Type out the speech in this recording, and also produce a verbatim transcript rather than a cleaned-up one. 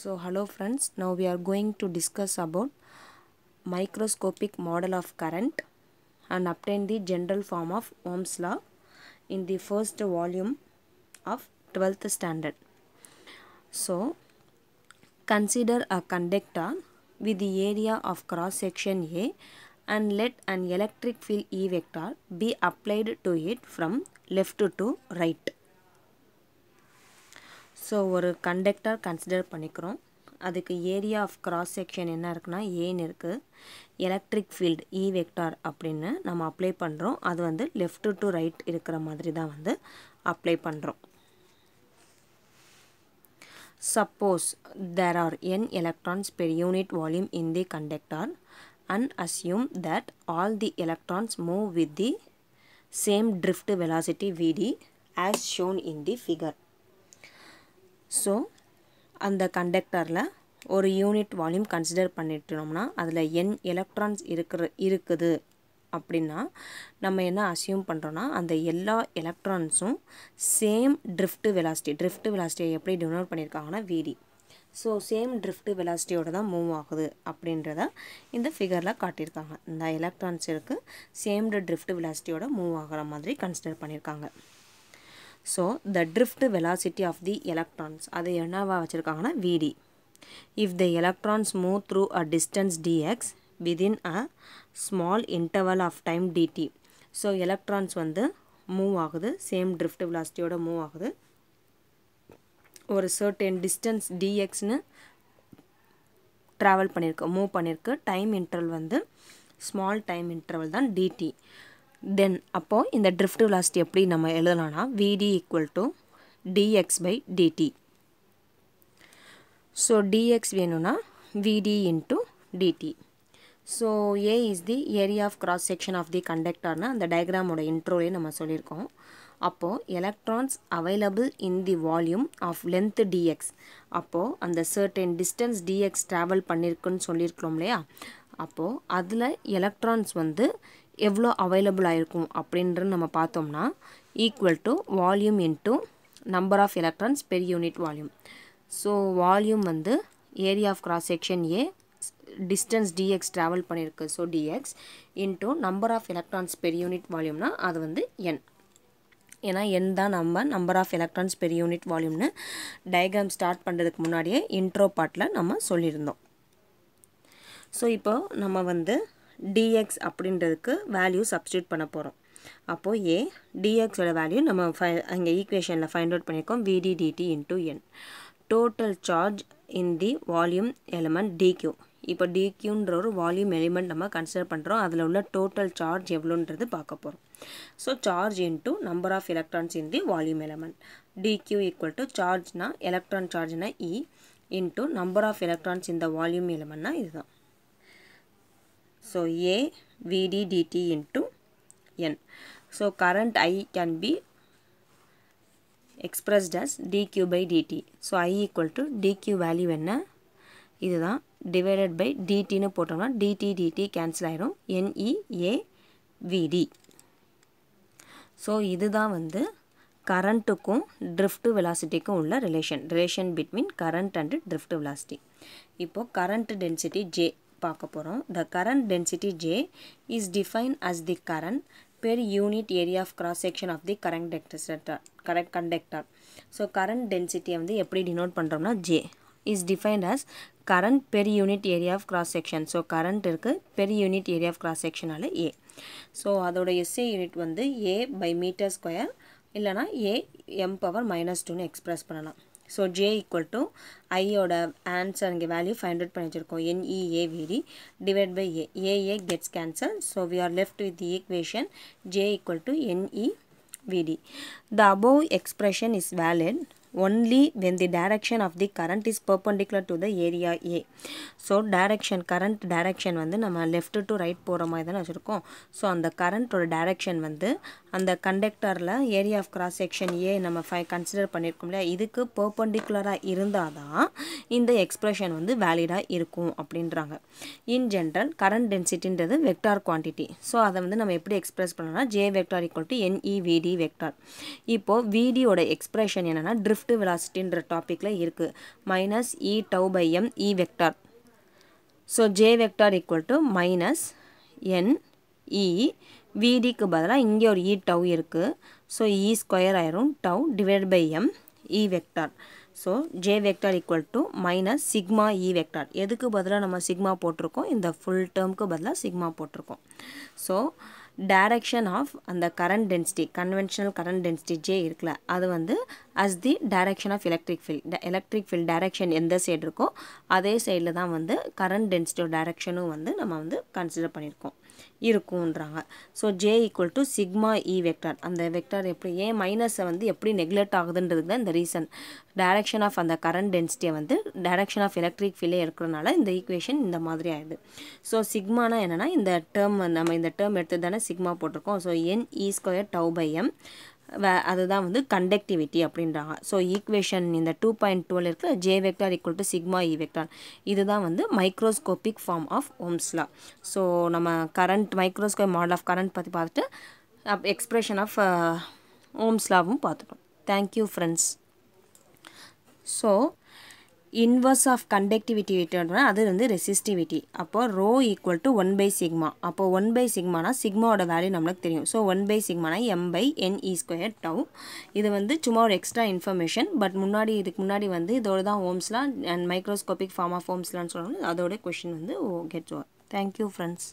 So hello friends, now we are going to discuss about microscopic model of current and obtain the general form of Ohm's law in the first volume of twelfth standard. So consider a conductor with the area of cross section A and let an electric field E vector be applied to it from left to right. So ஒரு conductor consider பண்ணிக்கிறோம். அதுக்கு area of cross section என்ன இருக்குன்னா A இருக்கு. Electric field E vector அப்படின்னு நம்ம apply பண்றோம். அது வந்து left to right இருக்கிற மாதிரி தான் வந்து apply பண்றோம். Suppose there are n electrons per unit volume in the conductor and assume that all the electrons move with the same drift velocity vd as shown in the figure. So அந்த கண்டக்டர்ல ஒரு unit volume consider பண்ணிட்டோம்னா அதுல n electrons இருக்கு இருக்குது அப்படினா நம்ம என்ன assume பண்றோம்னா அந்த எல்லா எலக்ட்ரான்ஸும் same drift velocity drift velocity எப்படி டினோட் பண்ணிருக்காங்கன்னா vd. So same drift velocity ஓட தான் மூவ் ஆகுது அப்படின்றத இந்த ஃபிகர்ல காட்டியிருக்காங்க. இந்த எலக்ட்ரான்ஸ் இருக்கு சேம் ड्रिफ्ट velocity ஓட மூவ் ஆகுற மாதிரி கன்சிடர் பண்ணிருக்காங்க. So the drift velocity of the electrons அது என்னவா வச்சிருக்காங்கன்னா vd. If the electrons move through a distance dx within a small interval of time dt, so electrons வந்து move ஆகுது same drift velocity ஓட move ஆகுது ஒரு certain distance dx னு travel பண்ணிருக்கு move பண்ணிருக்கு time interval வந்து small time interval தான் dt. Then அப்போ இந்த drift velocity எப்படி நம்ம எழுதலாம்னா vd equal to dx by dt. So dx வேணும்னா vd into dt. So a is the area of cross section of the conductor னா அந்த diagram ஓட introல நம்ம சொல்லிருக்கோம். அப்போ electrons available in the volume of length dx. அப்போ அந்த certain distance dx travel பண்ணிருக்குன்னு சொல்லிருக்கோம்லையா. அப்போ அதுல electrons வந்து எவ்வளோ அவைலபிள் ஆயிருக்கும் அப்படின்றது நம்ம பார்த்தோம்னா equal to volume into number of electrons per unit volume. So volume வந்து area of cross section A distance dx travel பண்ணியிருக்கு so dx into number of electrons per unit வால்யூம்னா அது வந்து என். ஏன்னா என் தான் நம்ம number of electrons per unit வால்யூம்னு diagram start பண்ணுறதுக்கு முன்னாடியே இன்ட்ரோ பார்ட்டில் நம்ம சொல்லியிருந்தோம். ஸோ இப்போ நம்ம வந்து dx அப்படின்றதுக்கு வேல்யூ சப்ஸ்டிட்யூட் பண்ண போறோம். அப்போ a dx ஓட வேல்யூ நம்ம அங்க ஈக்குவேஷன்ல ஃபைண்ட் அவுட் பண்ணிருக்கோம் vd dt into n. Total charge in the volume element dq. இப்போ dq ன்ற ஒரு வால்யூம் எலிமெண்ட் நம்ம கன்சிடர் பண்றோம். அதுல உள்ள டோட்டல் சார்ஜ் எவ்வளவுன்றது பார்க்க போறோம். So charge into number of electrons in the volume element dq equal to charge னா எலக்ட்ரான் சார்ஜ் னா e into number of electrons in the volume element னா இதுதான். So a vd dt into n. So current I can be expressed as dq by dt. So I equal to dq value என்ன இதுதான் divided by dt னு போட்டோம்னா dt dt cancel ஆயிடும் ne a vd. So இதுதான் வந்து கரண்ட்டுக்கும் drift velocityக்கும் உள்ள relation relation between current and drift velocity. இப்போ current density j பார்க்க போறோம். The current density J is defined as the current per unit area of cross section of the current conductor. So current density வந்து எப்படி denote பண்றோம்னா J is defined as current per unit area of cross section. So current இருக்கு per unit area of cross section ஆல A. So அதோட S I unit வந்து A by meter square இல்லனா A m power minus two னு express பண்ணலாம். So j equal to I ஓட answer இங்க value find out பண்ணி வச்சிருக்கோம் ne a vd divided by a. a a gets cancelled, so we are left with the equation j equal to ne vd. The above expression is valid only when the direction of the current is perpendicular to the area a. So direction current direction வந்து நம்ம left to right போற மாதிரி தான் வச்சிருக்கோம். So அந்த current ஓட direction வந்து அந்த கண்டக்டர்ல area of cross section a நம்ம ஃபை கன்சிடர் பண்ணிருக்கோம்ல இதுக்கு perpendicular-ஆ இருந்தாதான் இந்த எக்ஸ்பிரஷன் வந்து valid-ஆ இருக்கும் அப்படின்றாங்க. In general current density-ன்றது vector quantity. So அதை வந்து நம்ம எப்படி express பண்ணோம்னா j vector equal to ne vd vector. இப்போ vd ஓட expression என்னன்னா drift lift velocity என்ற டாபிக்ல இருக்கு minus e tau by m e vector. So j vector equal to minus n e vd க்கு பதிலா இங்க ஒரு e tau இருக்கு. So e square ஆயிரும் tau divided by m e vector. So j vector equal to minus sigma e vector. எதுக்கு பதிலா நம்ம sigma போட்டிருக்கோம், இந்த full term க்கு பதிலா sigma போட்டிருக்கோம். So direction of and the current density, conventional current density j இருக்குல, அது வந்து as the direction of electric field, the electric field direction எந்த சைடு இருக்கோ அதே சைடுல தான் வந்து current density directionும் வந்து நம்ம வந்து கன்சிடர் பண்ணிருக்கோம் இருக்கும்ன்றாங்க. So j equal to sigma e vector. அந்த வெக்டர் எப்படி a minus வந்து எப்படி neglect ஆகுதுன்றதுக்கு தான் இந்த ரீசன். direction of அந்த current density வந்து direction of electric field இருக்குறனால இந்த equation இந்த மாதிரி ஆயிடுது. So sigma னா என்னன்னா இந்த term, நம்ம இந்த term எடுத்து தான sigma போட்டுருக்கோம். So n e square tau by m அதுதான் வந்து கண்டக்டிவிட்டி அப்படின்றாங்க. ஸோ ஈக்குவேஷன் இந்த டூ பாயிண்ட் டுவெல் இருக்கிற J vector equal to sigma E vector, இதுதான் வந்து microscopic form of Ohm's law. So நம்ம current microscope model of current பற்றி பார்த்துட்டு அப் எக்ஸ்பிரஷன் ஆஃப் ஓம்ஸ் லாவும் பார்த்துட்டோம். Thank you friends. So inverse of conductivity விட்டோம்னா அது வந்து resistivity. அப்போ rho equal to one by sigma. அப்போ one by sigma னா sigma ஓட வேல்யூ நமக்கு தெரியும். ஸோ one by sigma னா m by n e square tau. இது வந்து சும்மா ஒரு எக்ஸ்ட்ரா இன்ஃபர்மேஷன், பட் முன்னாடி இதுக்கு முன்னாடி வந்து இதோட தான் Ohm's law and microscopic form of Ohm's லான்னு சொல்லணும், அதோட கொஸ்டின் வந்து கெட் ஓவர். Thank you friends.